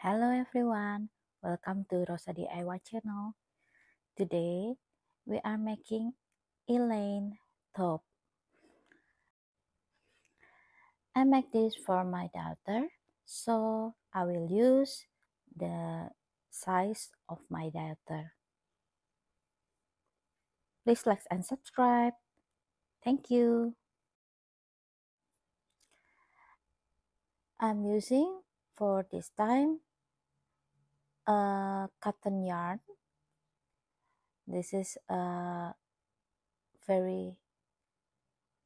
Hello everyone, welcome to Rosa DIY channel. Today we are making Elaine top. I make this for my daughter, so I will use the size of my daughter. Please like and subscribe. Thank you. I'm using for this time cotton yarn. This is a very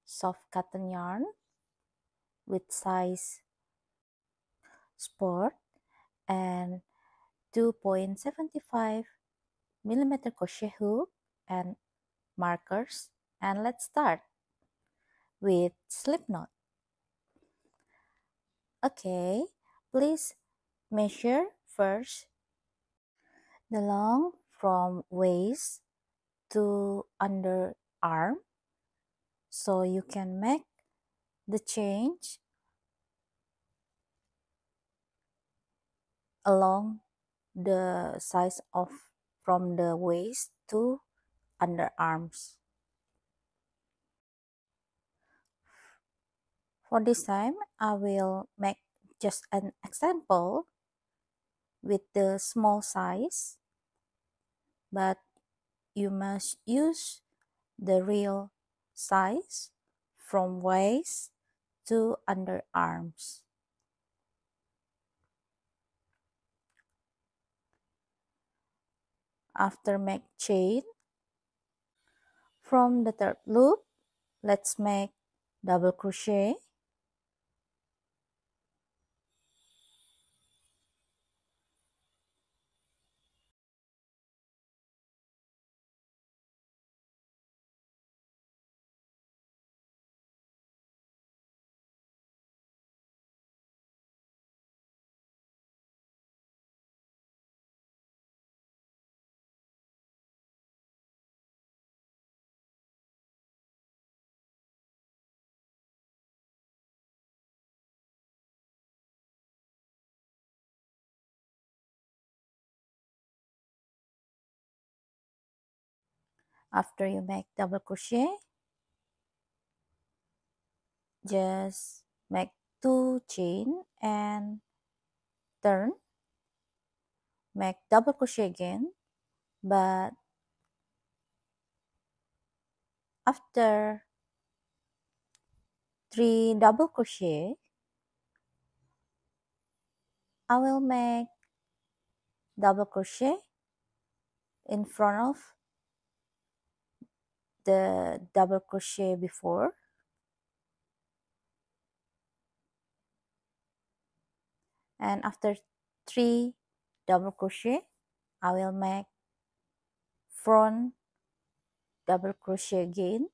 soft cotton yarn with size sport and 2.75mm crochet hook and markers, and let's start with slip knot. Okay, please measure first the length from waist to underarm, so you can make the change along the size of from the waist to underarms. For this time, I will make just an example with the small size, but you must use the real size from waist to underarms. After make chain, from the third loop, let's make double crochet. After you make double crochet, just make 2 chain and turn, make double crochet again, but after 3 double crochet, I will make double crochet in front of the double crochet before, and after 3 double crochet I will make front double crochet again,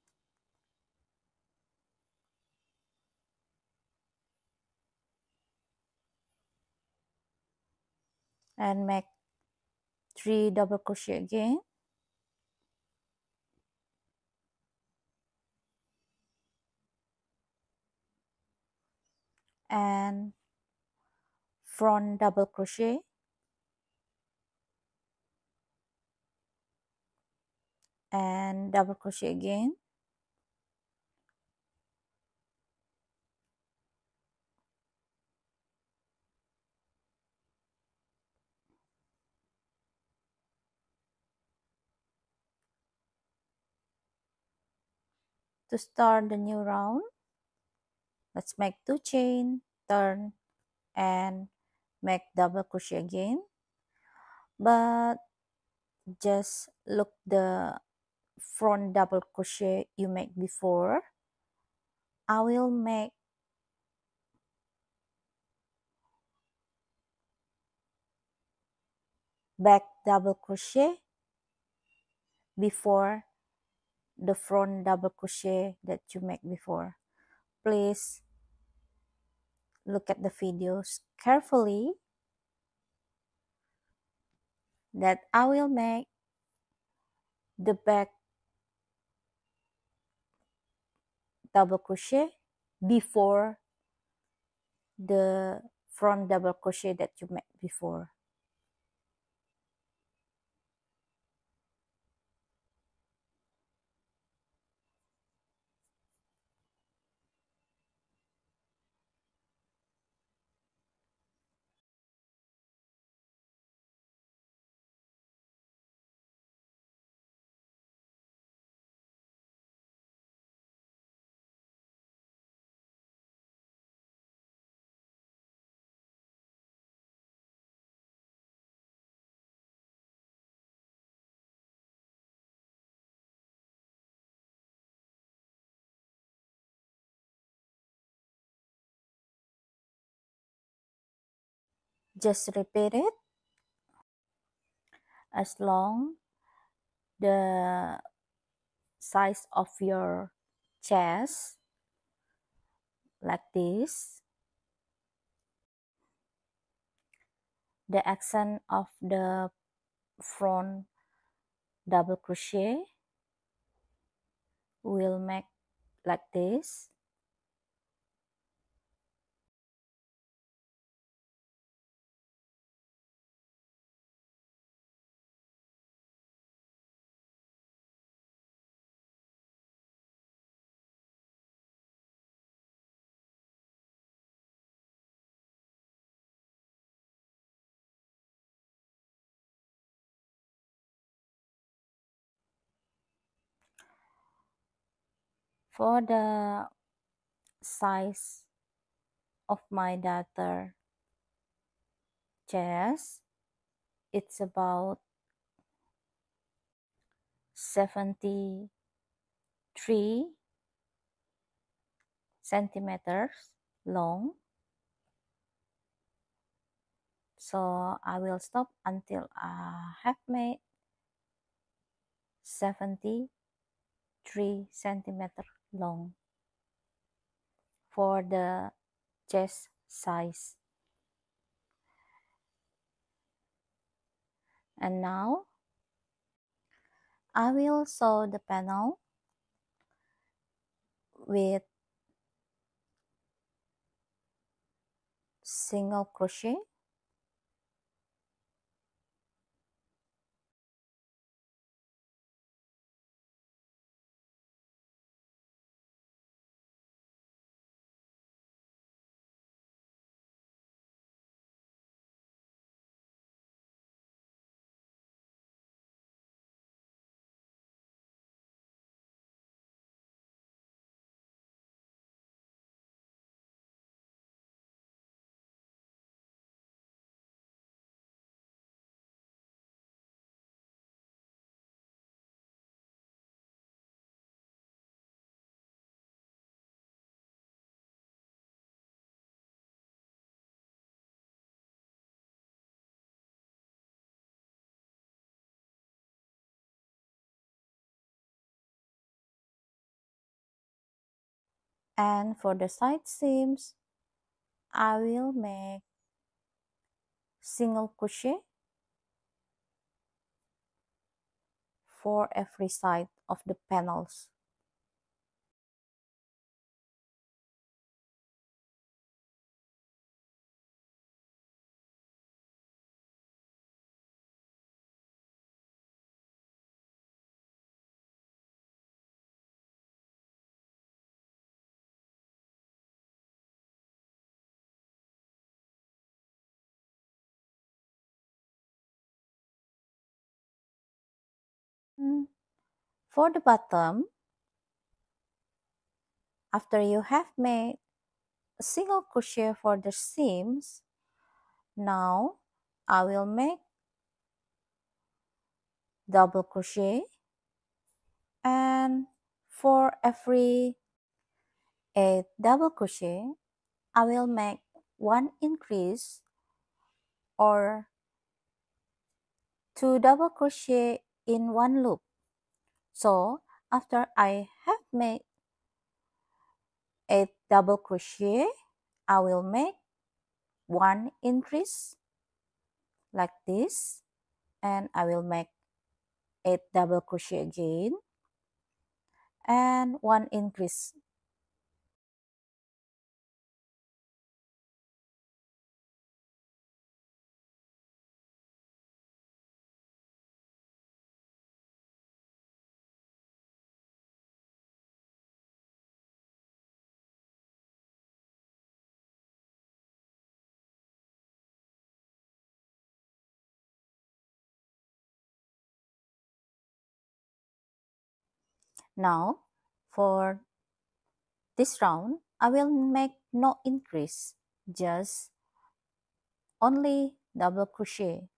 and make 3 double crochet again, and front double crochet, and double crochet again, to start the new round. Let's make 2 chain, turn, and make double crochet again, but just look the front double crochet you make before. I will make back double crochet before the front double crochet that you make before. Please look at the videos carefully, that I will make the back double crochet before the from double crochet that you made before. Just repeat it as long the size of your chest, like this. The accent of the front double crochet will make like this. For the size of my daughter chest, it's about 73 centimeters long. So I will stop until I have made 73 centimeters long for the chest size. And now I will sew the panel with single crochet. And for the side seams, I will make single crochet for every side of the panels. For the bottom, after you have made a single crochet for the seams, now I will make double crochet, and for every 8 double crochet I will make 1 increase or 2 double crochet in one loop. So after I have made 8 double crochet, I will make 1 increase like this, and I will make 8 double crochet again and 1 increase. Now, for this round, I will make no increase, just only double crochet.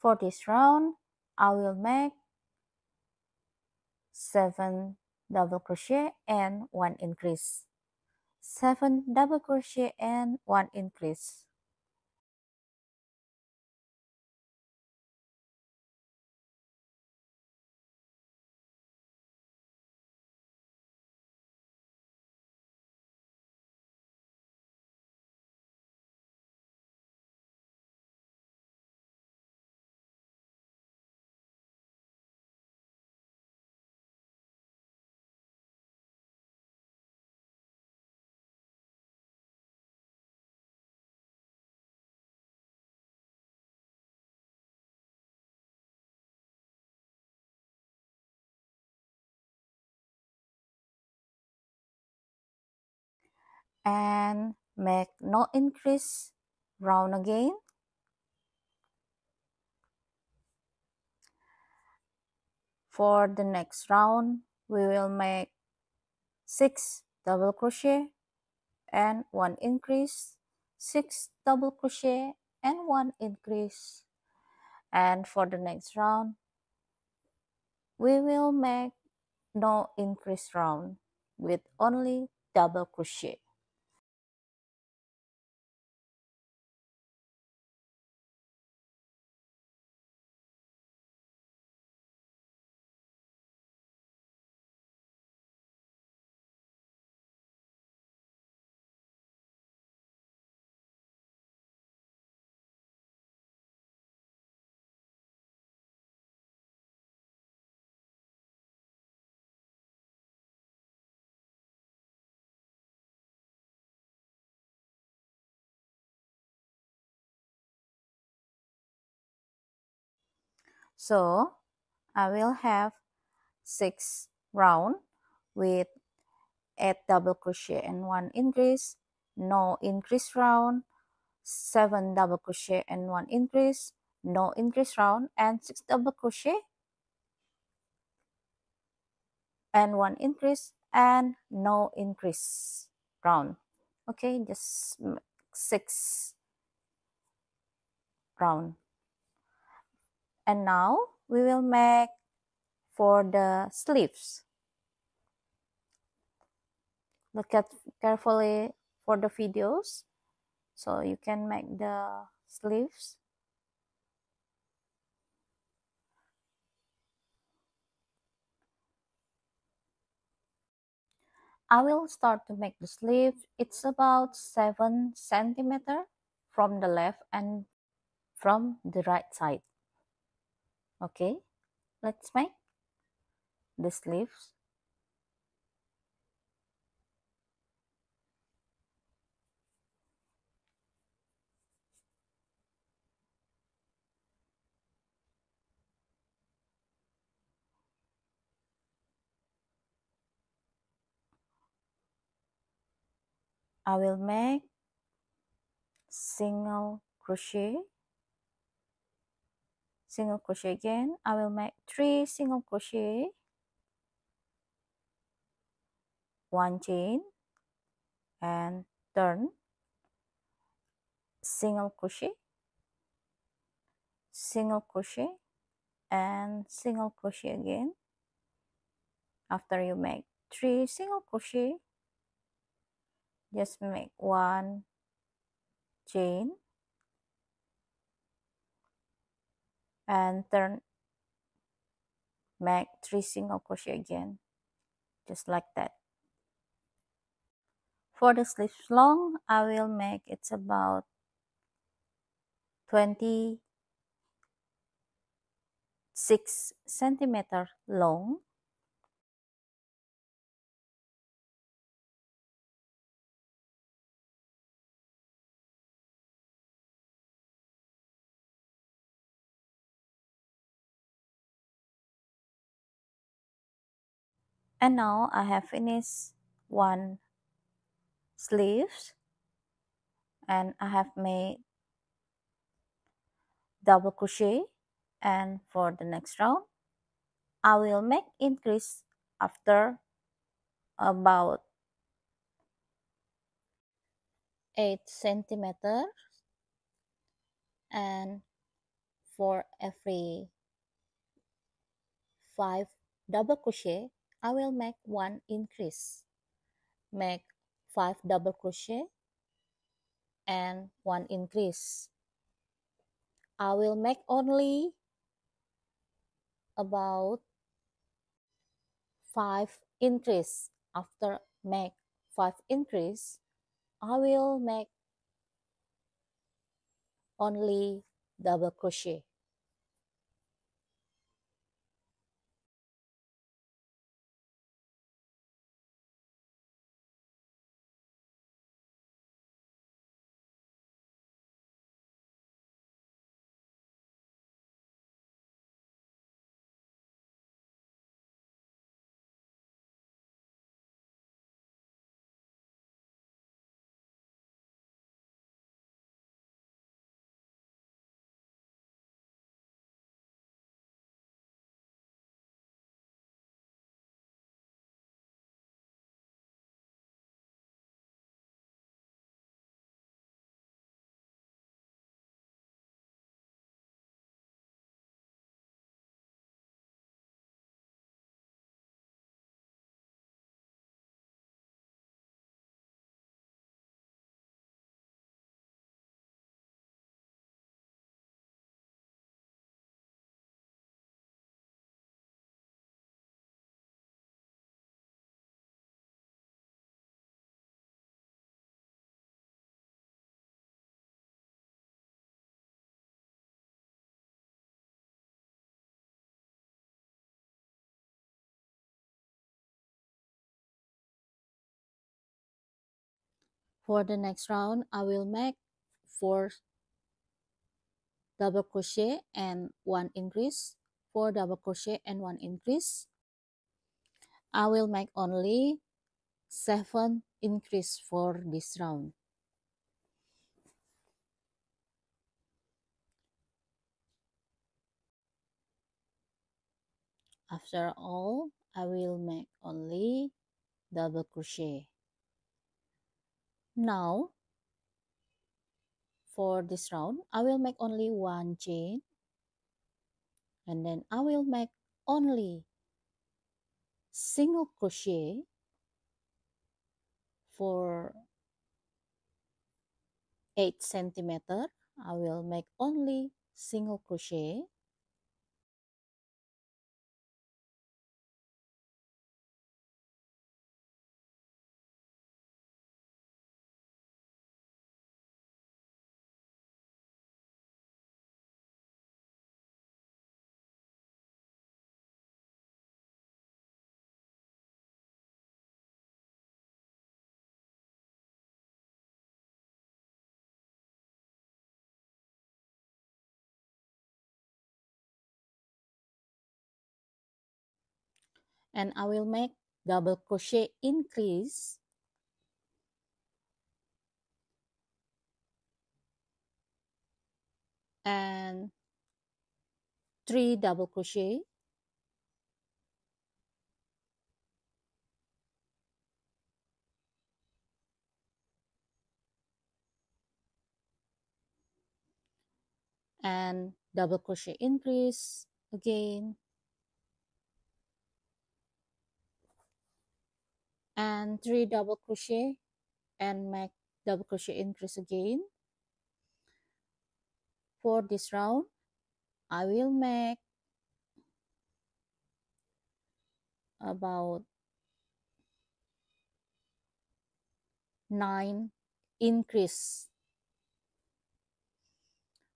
For this round, I will make 7 double crochet and 1 increase. 7 double crochet and 1 increase. And make no increase round again. For the next round, we will make 6 double crochet and 1 increase, 6 double crochet and 1 increase. And for the next round, we will make no increase round with only double crochet. So, I will have 6 rounds with 8 double crochet and 1 increase, no increase round, 7 double crochet and 1 increase, no increase round, and 6 double crochet and 1 increase, and no increase round. Okay, just 6 rounds. And now we will make for the sleeves. Look at carefully for the videos so you can make the sleeves. I will start to make the sleeves. It's about 7 cm from the left and from the right side. Okay, let's make the sleeves. I will make single crochet again. I will make 3 single crochet, 1 chain and turn, single crochet and single crochet again. After you make 3 single crochet, just make 1 chain and turn, make 3 single crochet again. just like that. For the sleeves long, I will make it's about 26 centimeters long. And now I have finished one sleeves, and I have made double crochet. And for the next round, I will make increase after about 8 centimeters, and for every 5 double crochet I will make 1 increase. Make 5 double crochet and 1 increase. I will make only about 5 increase. After make 5 increase, I will make only double crochet. For the next round, I will make 4 double crochet and 1 increase. 4 double crochet and 1 increase. I will make only 7 increase for this round. After all, I will make only double crochet. Now, for this round, I will make only 1 chain, and then I will make only single crochet for 8 centimeters. I will make only single crochet. And I will make double crochet increase and 3 double crochet and double crochet increase again, and 3 double crochet and make double crochet increase again. For this round, I will make about 9 increase.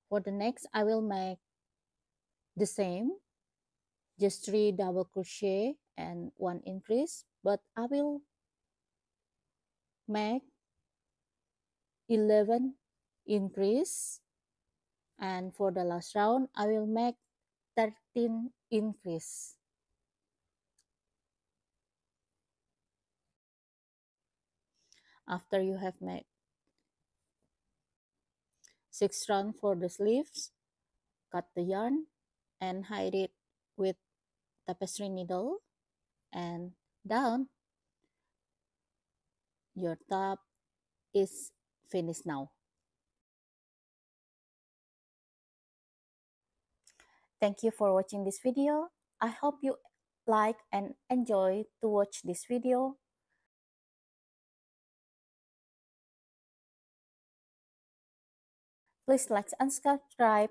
For the next, I will make the same, just 3 double crochet and 1 increase, but I will make 11 increase, and for the last round I will make 13 increase. After you have made 6 rounds for the sleeves, cut the yarn and hide it with tapestry needle and down. Your top is finished now. Thank you for watching this video. I hope you like and enjoy to watch this video. Please like and subscribe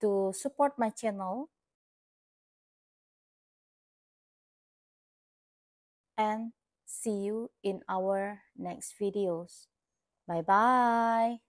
to support my channel. And see you in our next videos. Bye bye.